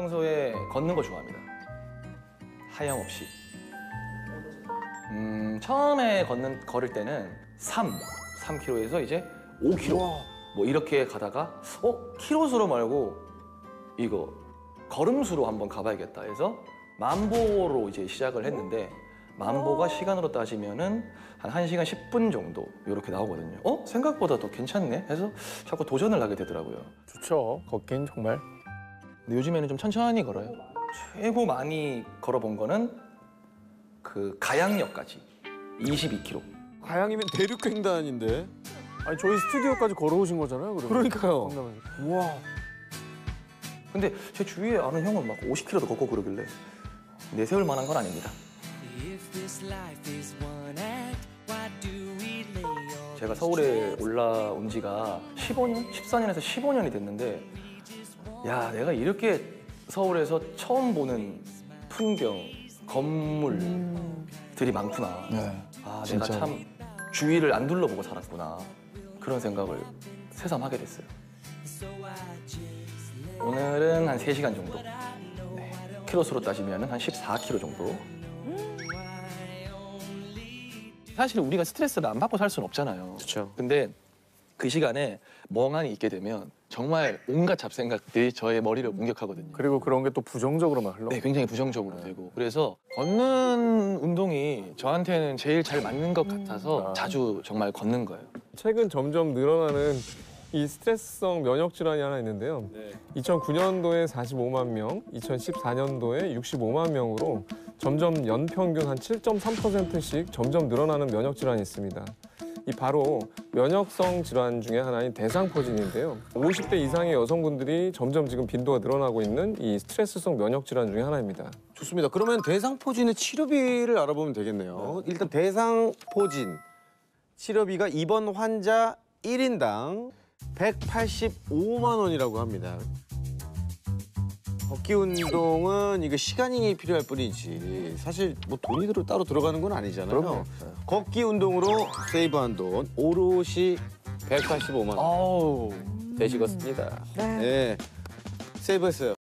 평소에 걷는 거 좋아합니다. 하염없이. 처음에 걸을 때는 3km에서 이제 5km. 뭐 이렇게 가다가 키로수로 말고 이거 걸음수로 한번 가봐야겠다 해서 만보로 이제 시작을 했는데 만보가 시간으로 따지면은 한 1시간 10분 정도 이렇게 나오거든요. 생각보다 더 괜찮네 해서 자꾸 도전을 하게 되더라고요. 좋죠. 걷긴 정말. 근데 요즘에는 좀 천천히 걸어요. 최고 많이 걸어본 거는 그 가양역까지 22km. 가양이면 대륙횡단인데. 아니 저희 스튜디오까지 걸어오신 거잖아요. 그러니까요. 우와. 근데 제 주위에 아는 형은 막 50km도 걷고 그러길래 내세울 만한 건 아닙니다. 제가 서울에 올라온 지가 15년? 14년에서 15년이 됐는데 야, 내가 이렇게 서울에서 처음 보는 풍경, 건물들이 많구나. 네, 아, 진짜. 내가 참 주위를 안 둘러보고 살았구나. 그런 생각을 새삼 하게 됐어요. 오늘은 한 3시간 정도. 네. 키로수로 따지면 한 14km 정도. 사실 우리가 스트레스를 안 받고 살 수는 없잖아요. 그렇죠. 근데 그 시간에 멍하니 있게 되면 정말 온갖 잡생각들이 저의 머리를 공격하거든요. 그리고 그런 게 또 부정적으로 막 흘러. 네, 굉장히 부정적으로 되고. 그래서 걷는 운동이 저한테는 제일 잘 맞는 것 같아서 자주 정말 걷는 거예요. 최근 점점 늘어나는 이 스트레스성 면역 질환이 하나 있는데요. 네. 2009년도에 45만 명, 2014년도에 65만 명으로 점점 연평균 한 7.3%씩 점점 늘어나는 면역 질환이 있습니다. 이 바로 면역성 질환 중에 하나인 대상포진인데요. 50대 이상의 여성분들이 점점 지금 빈도가 늘어나고 있는 이 스트레스성 면역 질환 중에 하나입니다. 좋습니다. 그러면 대상포진의 치료비를 알아보면 되겠네요. 네. 일단 대상포진 치료비가 입원 환자 1인당 185만 원이라고 합니다. 걷기 운동은 이게 시간이 필요할 뿐이지 사실 뭐 돈이 따로 들어가는 건 아니잖아요. 그럼요. 걷기 운동으로 세이브한 돈 오롯이 185만 원 되시겠습니다. 네. 네. 세이브했어요.